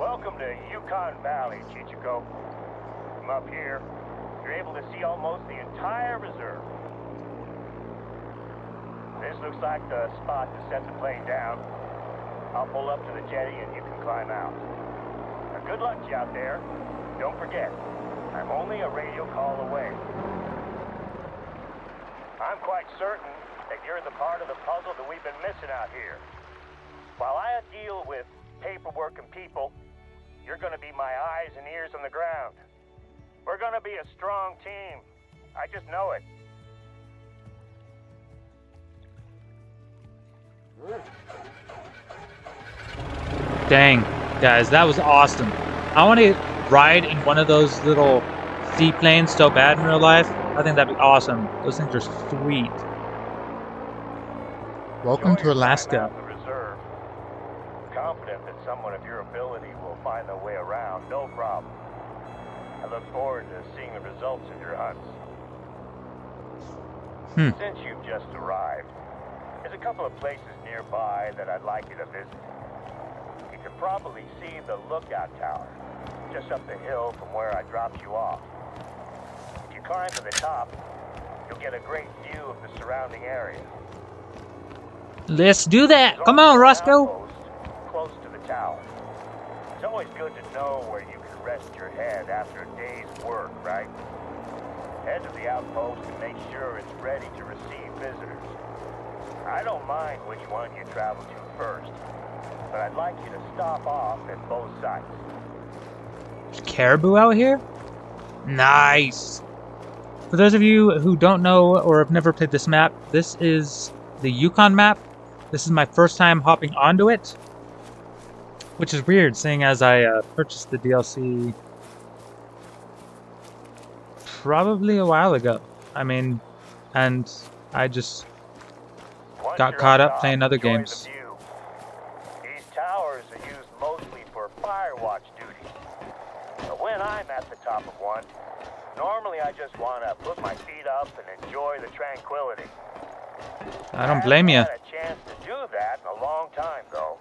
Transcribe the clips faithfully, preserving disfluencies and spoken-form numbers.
Welcome to Yukon Valley, Chichiko. From up here, you're able to see almost the entire reserve. This looks like the spot to set the plane down. I'll pull up to the jetty and you can climb out. Now, good luck to you out there. Don't forget, I'm only a radio call away. I'm quite certain that you're the part of the puzzle that we've been missing out here. While I deal with paperwork and people, you're going to be my eyes and ears on the ground. We're going to be a strong team. I just know it. Dang, guys, that was awesome. I want to ride in one of those little seaplanes so bad in real life. I think that'd be awesome. Those things are sweet. Welcome to Alaska. Confident that someone of your ability will find their way around, no problem. I look forward to seeing the results of your hunts. Hmm. Since you've just arrived, there's a couple of places nearby that I'd like you to visit. You can probably see the lookout tower, just up the hill from where I dropped you off. If you climb to the top, you'll get a great view of the surrounding area. Let's do that! Come on, Roscoe! Close to the tower. It's always good to know where you can rest your head after a day's work, right? Head to the outpost and make sure it's ready to receive visitors. I don't mind which one you travel to first, but I'd like you to stop off at both sites. There's caribou out here? Nice! For those of you who don't know or have never played this map, this is the Yukon map. This is my first time hopping onto it. Which is weird, seeing as I uh, purchased the D L C probably a while ago. I mean, and I just got caught up playing other games. These towers are used mostly for firewatch duty. But when I'm at the top of one, normally I just want to put my feet up and enjoy the tranquility. I don't blame you. I haven't had a chance to do that in a long time, though.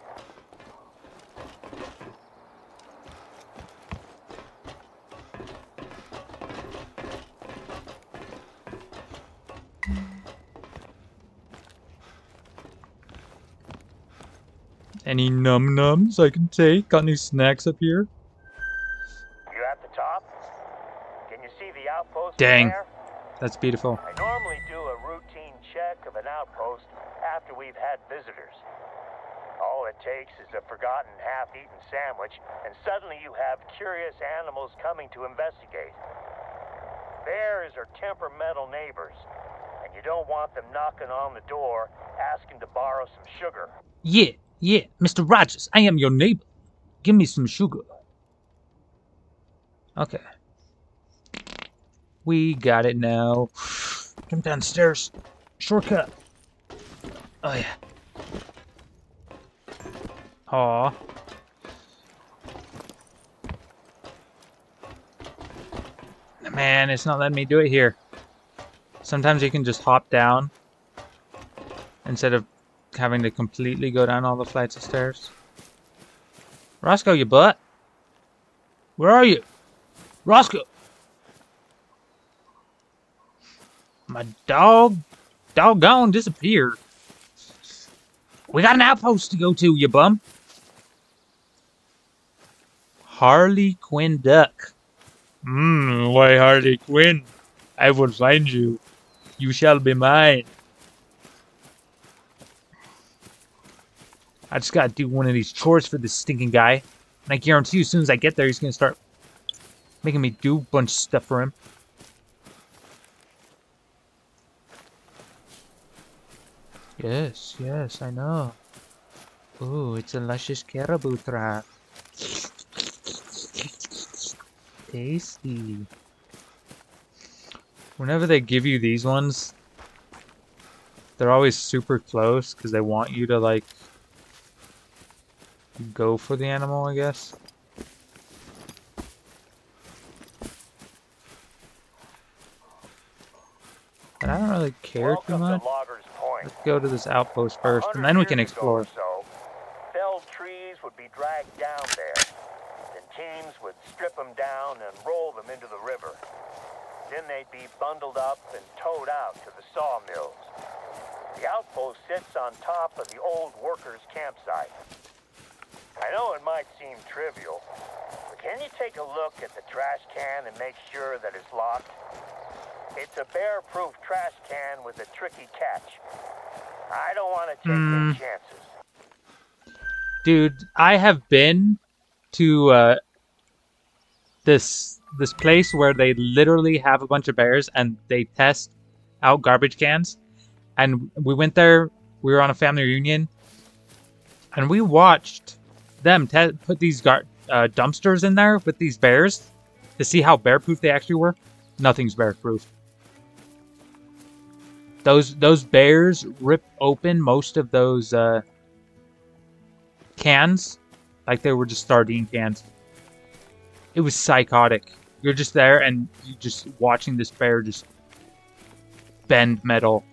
Any num-nums I can take? Got any snacks up here? You're at the top. Can you see the outpost? Dang, there? That's beautiful. I normally do a routine check of an outpost after we've had visitors. All it takes is a forgotten half-eaten sandwich, and suddenly you have curious animals coming to investigate. Bears are temperamental neighbors, and you don't want them knocking on the door asking to borrow some sugar. Yeah. Yeah, Mister Rogers, I am your neighbor. Give me some sugar. Okay. We got it now. Come downstairs. Shortcut. Oh, yeah. Aw. Man, it's not letting me do it here. Sometimes you can just hop down instead of having to completely go down all the flights of stairs. Roscoe, you butt! Where are you? Roscoe! My dog... doggone disappeared. We got an outpost to go to, you bum! Harley Quinn duck. Mmm, why Harley Quinn? I will find you. You shall be mine. I just gotta do one of these chores for this stinking guy. And I guarantee you, as soon as I get there, he's gonna start making me do a bunch of stuff for him. Yes, yes, I know. Ooh, it's a luscious caribou trap. Tasty. Whenever they give you these ones, they're always super close because they want you to, like, go for the animal, I guess. And I don't really care too much. Let's go to this outpost first, and then we can explore. So, felled trees would be dragged down there, teams would strip them down and roll them into the river. Then they'd be bundled up and towed out to the sawmills. The outpost sits on top of the old workers' campsite. I know it might seem trivial, but can you take a look at the trash can and make sure that it's locked? It's a bear-proof trash can with a tricky catch. I don't want to take mm. any chances. Dude, I have been to uh, this this place where they literally have a bunch of bears and they test out garbage cans. And we went there. We were on a family reunion, and we watched them te put these gar uh, dumpsters in there with these bears to see how bear-proof they actually were. Nothing's bear-proof. Those those bears rip open most of those uh, cans, like they were just sardine cans. It was psychotic. You're just there and you just watching this bear just bend metal.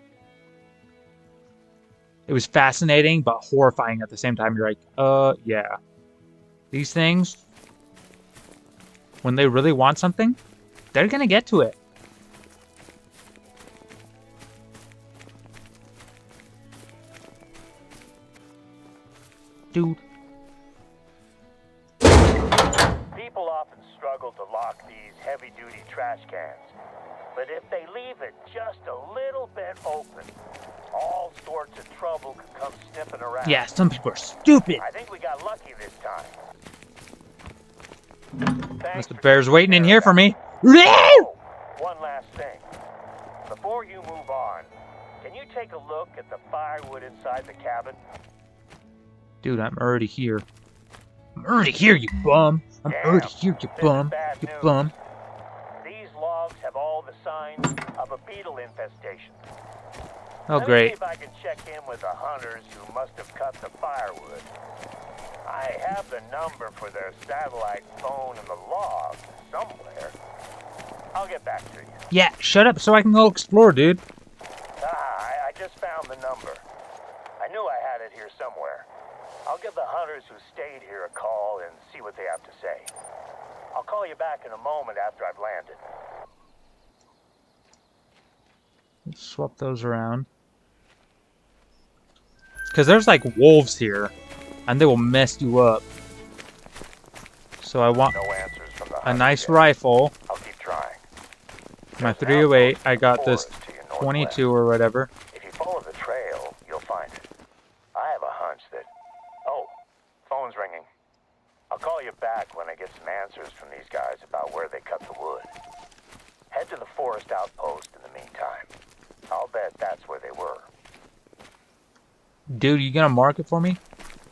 It was fascinating, but horrifying at the same time. You're like, uh, yeah. These things, when they really want something, they're gonna get to it. Dude. People often struggle to lock these heavy-duty trash cans. But if they leave it just a little bit open, all sorts of trouble could come sniffing around. Yeah, some people are stupid. I think we got lucky this time. Unless the bear's waiting in here for me. Oh, one last thing. Before you move on, can you take a look at the firewood inside the cabin? Dude, I'm already here. I'm already here, you bum. I'm Damn, already here, you bum. You news. bum. Have all the signs of a beetle infestation. Oh, Let great. Let me see if I can check in with the hunters who must have cut the firewood. I have the number for their satellite phone and the log somewhere. I'll get back to you. Yeah, shut up so I can go explore, dude. Ah, I, I just found the number. I knew I had it here somewhere. I'll give the hunters who stayed here a call and see what they have to say. I'll call you back in a moment after I've landed. Let's swap those around. Because there's like wolves here. And they will mess you up. So I want no answers from the a nice rifle. I'll keep trying. My three oh eight, I got this twenty-two or whatever. If you follow the trail, you'll find it. I have a hunch that... Oh, phone's ringing. I'll call you back when I get some answers from these guys about where they cut the wood. Head to the forest outpost in the meantime. I'll bet that's where they were. Dude, you gonna mark it for me?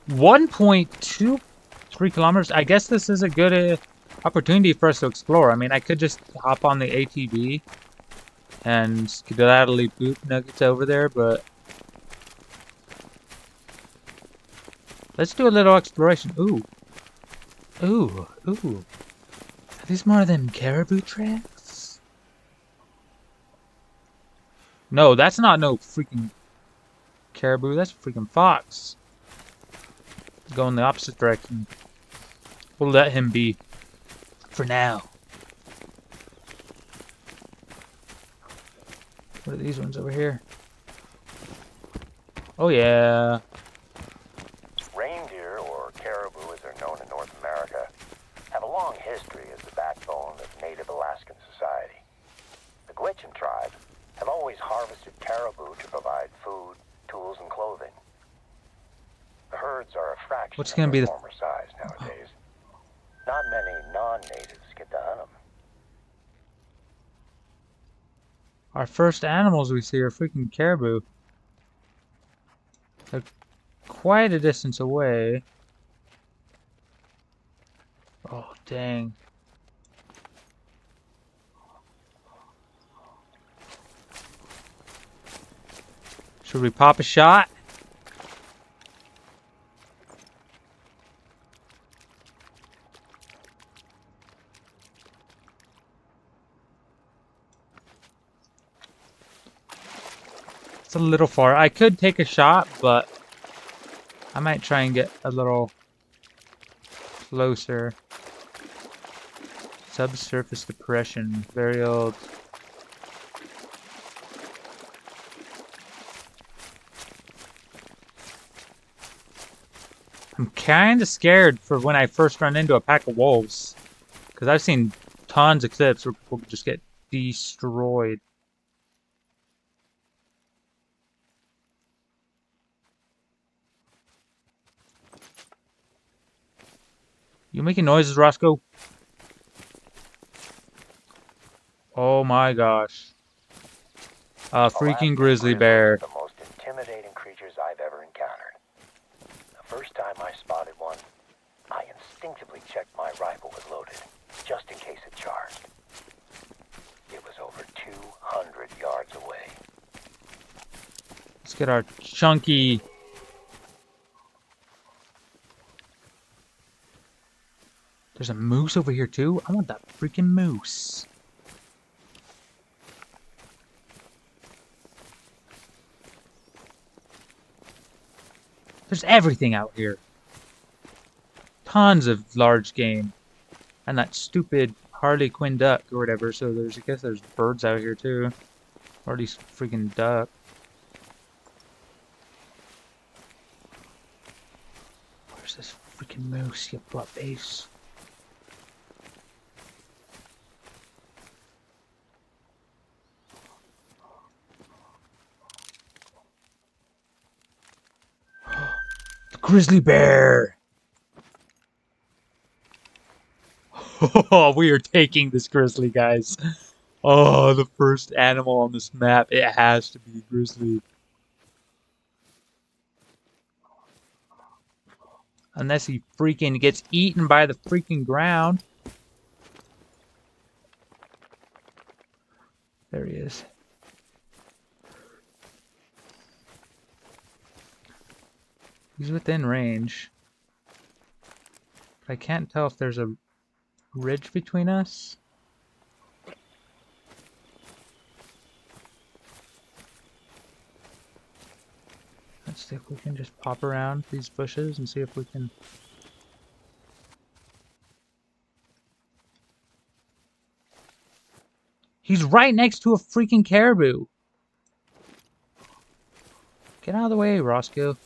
one point two three kilometers. I guess this is a good uh, opportunity for us to explore. I mean, I could just hop on the A T V and skedaddly boot nuggets over there, but let's do a little exploration. Ooh, ooh, ooh. Are these more of them caribou tracks? No, that's not no freaking caribou. That's a freaking fox. Go in the opposite direction. We'll let him be. For now. What are these ones over here? Oh, yeah. Reindeer, or caribou as they're known in North America, have a long history as the backbone of native Alaskan society. The Gwich'in tribe have always harvested caribou to provide food, tools, and clothing. The herds are a fraction What's gonna of their be the former size nowadays. Oh. Not many non-natives get to hunt them. Our first animals we see are freaking caribou. They're quite a distance away. Oh, dang. Should we pop a shot? It's a little far. I could take a shot, but I might try and get a little closer. Subsurface depression. Very old. I'm kind of scared for when I first run into a pack of wolves. Because I've seen tons of clips where people just get destroyed. You making noises, Roscoe? Oh my gosh. A freaking grizzly bear. The most intimidating creatures I've ever encountered. The first time I spotted one, I instinctively checked my rifle was loaded, just in case it charged. It was over two hundred yards away. Let's get our chunky... There's a moose over here too? I want that freaking moose. There's everything out here. Tons of large game. And that stupid Harley Quinn duck or whatever. So there's, I guess there's birds out here too. Or these freaking duck. Where's this freaking moose, you butt face? Grizzly bear! Oh, we are taking this grizzly, guys. Oh, the first animal on this map. It has to be a grizzly. Unless he freaking gets eaten by the freaking ground. There he is. He's within range. I can't tell if there's a ridge between us. Let's see if we can just pop around these bushes and see if we can... He's right next to a freaking caribou! Get out of the way, Roscoe.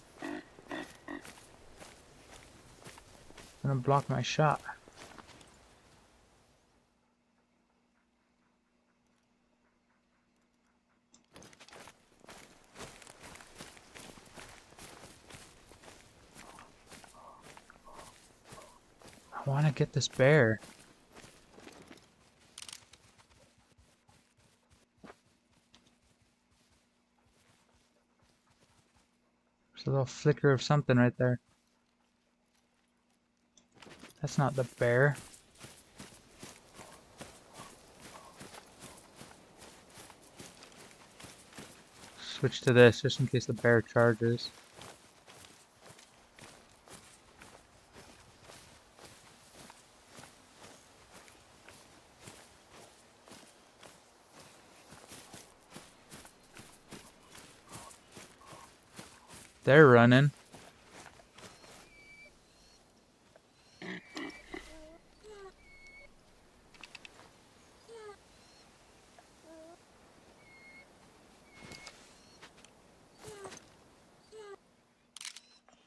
I'm gonna block my shot. I want to get this bear. There's a little flicker of something right there. That's not the bear. Switch to this just in case the bear charges. They're running.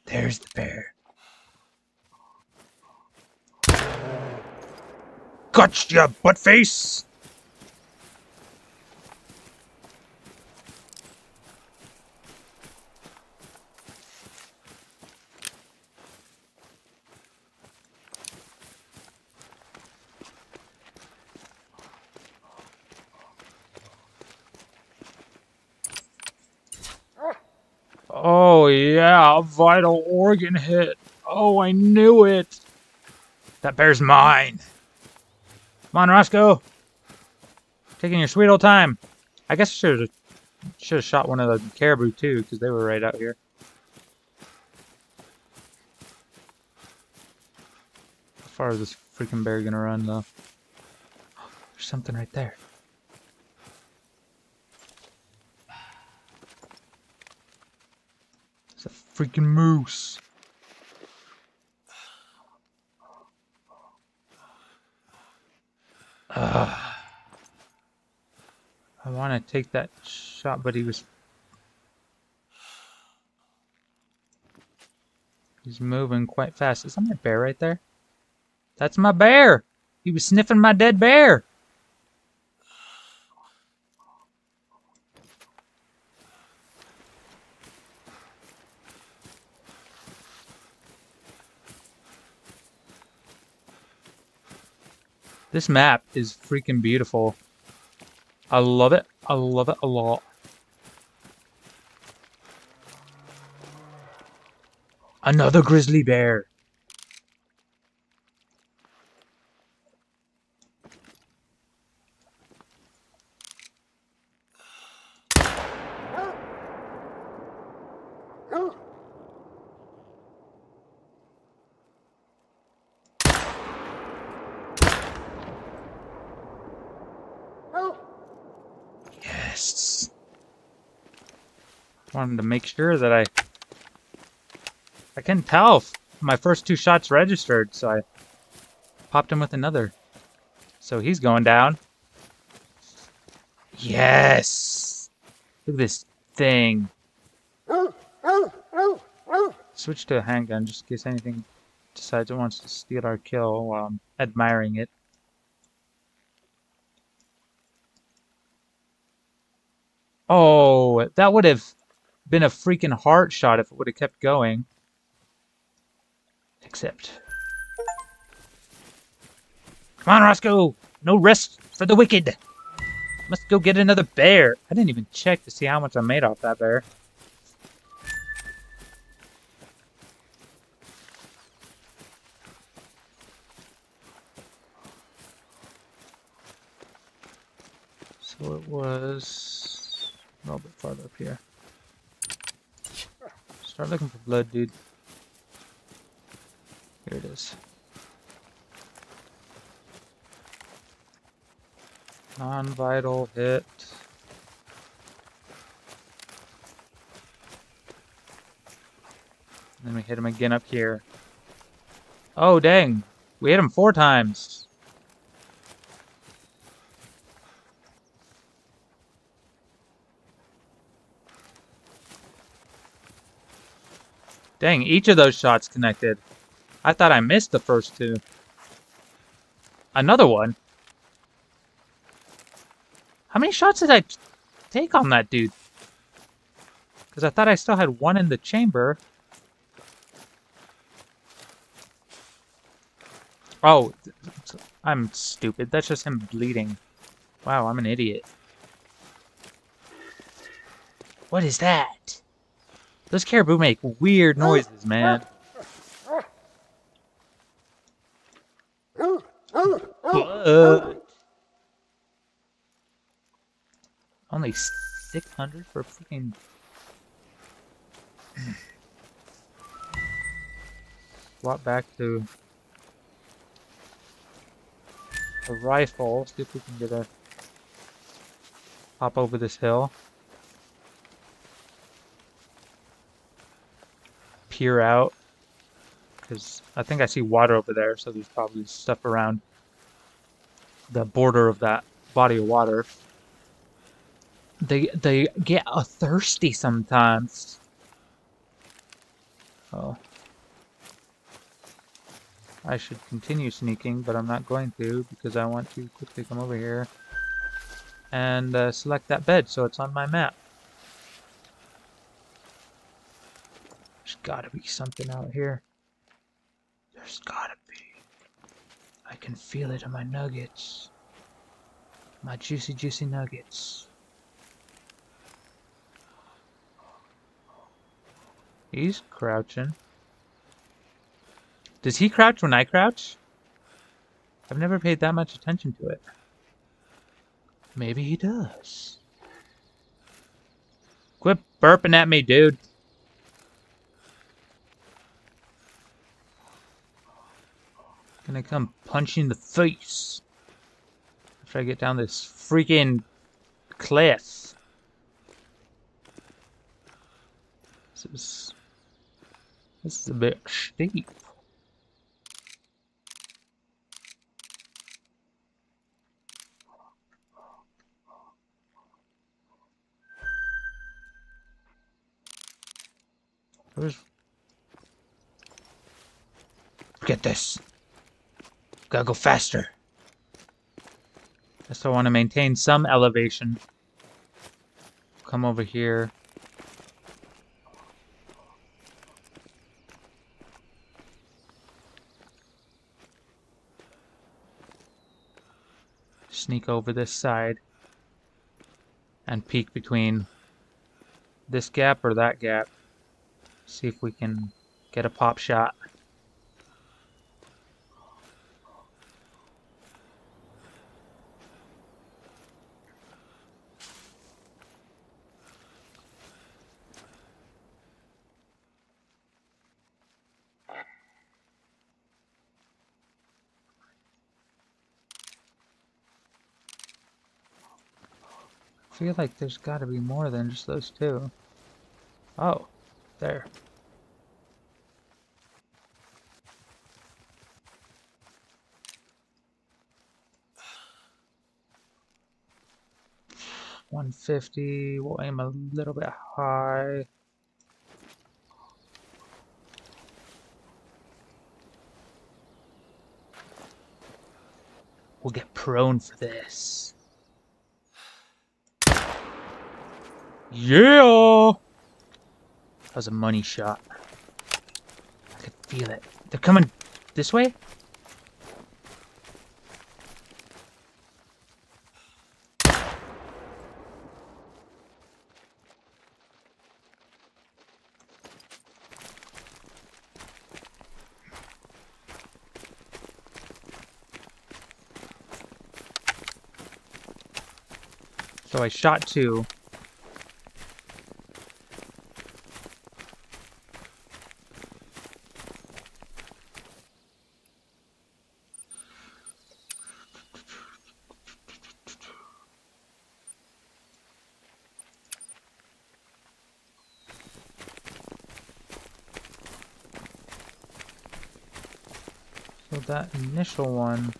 There's the bear. Gotcha, buttface! Oh yeah, a vital organ hit. Oh, I knew it. That bear's mine. Come on, Roscoe. Taking your sweet old time. I guess I should have should have shot one of the caribou too, because they were right out here. How far is this freaking bear gonna run though? Oh, there's something right there. Freaking moose. Uh, I want to take that shot, but he was... He's moving quite fast. Is that my bear right there? That's my bear! He was sniffing my dead bear! This map is freaking beautiful. I love it. I love it a lot. Another grizzly bear. Yes. Wanted to make sure that I I couldn't tell if my first two shots registered, so I popped him with another. So he's going down. Yes! Look at this thing. Switch to a handgun just in case anything decides it wants to steal our kill while I'm admiring it. Oh, that would have been a freaking heart shot if it would have kept going. Except. Come on, Roscoe! No rest for the wicked! Must go get another bear! I didn't even check to see how much I made off that bear. So it was a little bit farther up here. Start looking for blood, dude. Here it is. Non-vital hit. And then we hit him again up here. Oh, dang. We hit him four times. Dang, each of those shots connected. I thought I missed the first two. Another one? How many shots did I take on that dude? Because I thought I still had one in the chamber. Oh, I'm stupid. That's just him bleeding. Wow, I'm an idiot. What is that? Those caribou make weird noises, man. Uh, only six hundred for freaking. Swap back to a rifle. See if we can get a hop over this hill. Peer out, because I think I see water over there, so there's probably stuff around the border of that body of water. They they get uh, thirsty sometimes. Oh, I should continue sneaking, but I'm not going to because I want to quickly come over here and uh, select that bed so it's on my map. There's gotta be something out here. There's gotta be. I can feel it in my nuggets. My juicy, juicy nuggets. He's crouching. Does he crouch when I crouch? I've never paid that much attention to it. Maybe he does. Quit burping at me, dude. Gonna come punch you in the face after I get down this freaking cliff. This is this is a bit steep. Where's... Get this. Gotta go faster. I still want to maintain some elevation. Come over here. Sneak over this side and peek between this gap or that gap. See if we can get a pop shot. I feel like there's got to be more than just those two. Oh, there. one fifty, we'll aim a little bit high. We'll get prone for this. Yeah! That was a money shot. I could feel it. They're coming this way? So I shot two. So that initial one,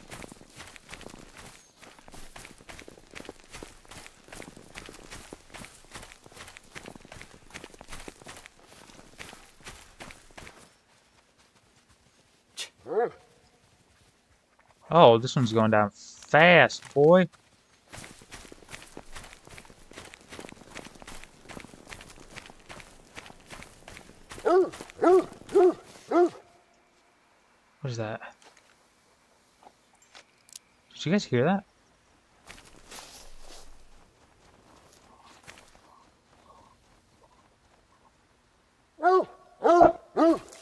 oh, this one's going down fast, boy. What is that? Did you guys hear that?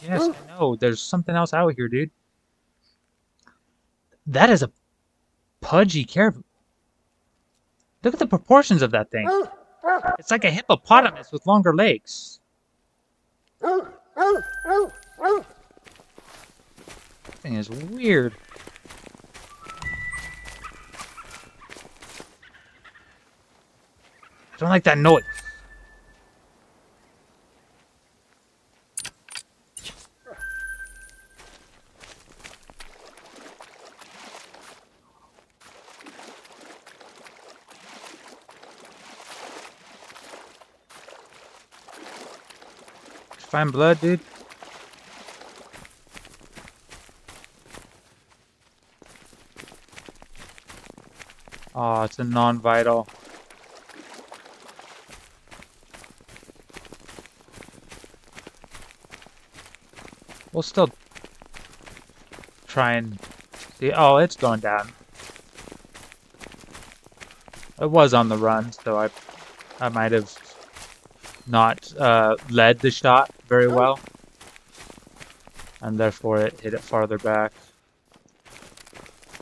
Yes, I know. There's something else out here, dude. That is a pudgy caribou. Look at the proportions of that thing. It's like a hippopotamus with longer legs. That thing is weird. I don't like that noise. Find blood, dude. Oh, it's a non-vital. We'll still try and see. Oh, it's going down. It was on the run, so I, I might have not uh, led the shot very well, and therefore it hit it farther back.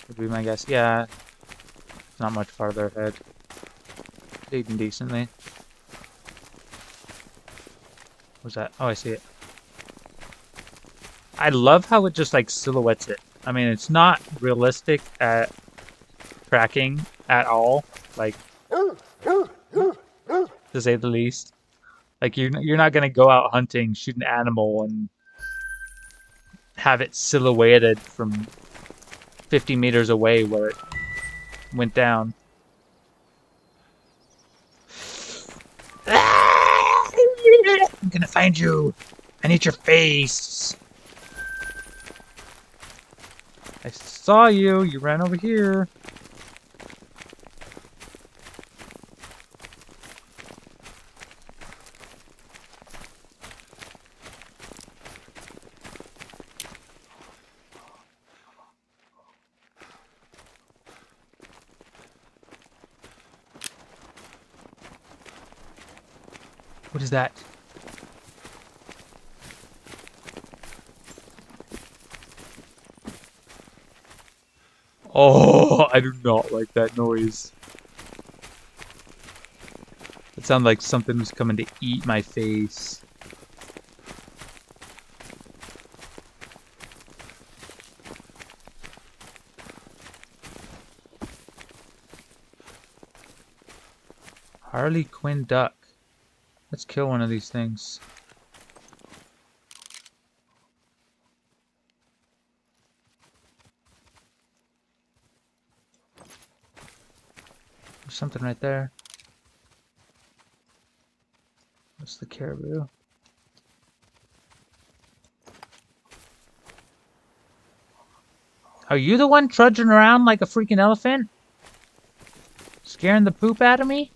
Would be my guess. Yeah, not much farther ahead. Even decently. What's that? Oh, I see it. I love how it just like silhouettes it. I mean, it's not realistic at tracking at all, like to say the least. Like you're you're not gonna go out hunting, shoot an animal, and have it silhouetted from fifty meters away where it went down. I'm gonna find you. I need your face. I saw you. You ran over here. What is that? Oh, I do not like that noise. It sounded like something was coming to eat my face. Harley Quinn duck. Let's kill one of these things. There's something right there. What's the caribou? Are you the one trudging around like a freaking elephant? Scaring the poop out of me?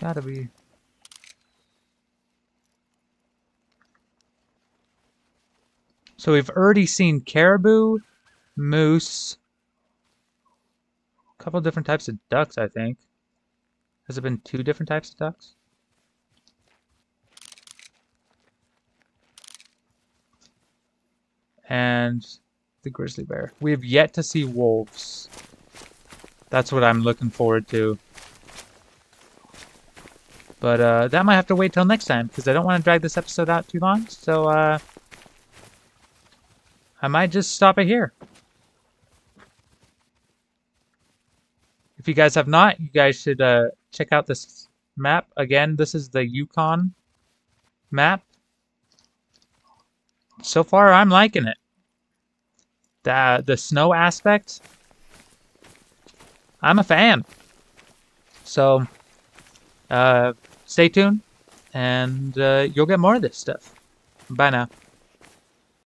Gotta be. So we've already seen caribou, moose, a couple different types of ducks, I think. Has it been two different types of ducks? And the grizzly bear. We have yet to see wolves. That's what I'm looking forward to. But uh, that might have to wait till next time, because I don't want to drag this episode out too long. So uh, I might just stop it here. If you guys have not, you guys should uh, check out this map. Again, this is the Yukon map. So far, I'm liking it. The, the snow aspect, I'm a fan. So uh, stay tuned, and uh, you'll get more of this stuff. Bye now.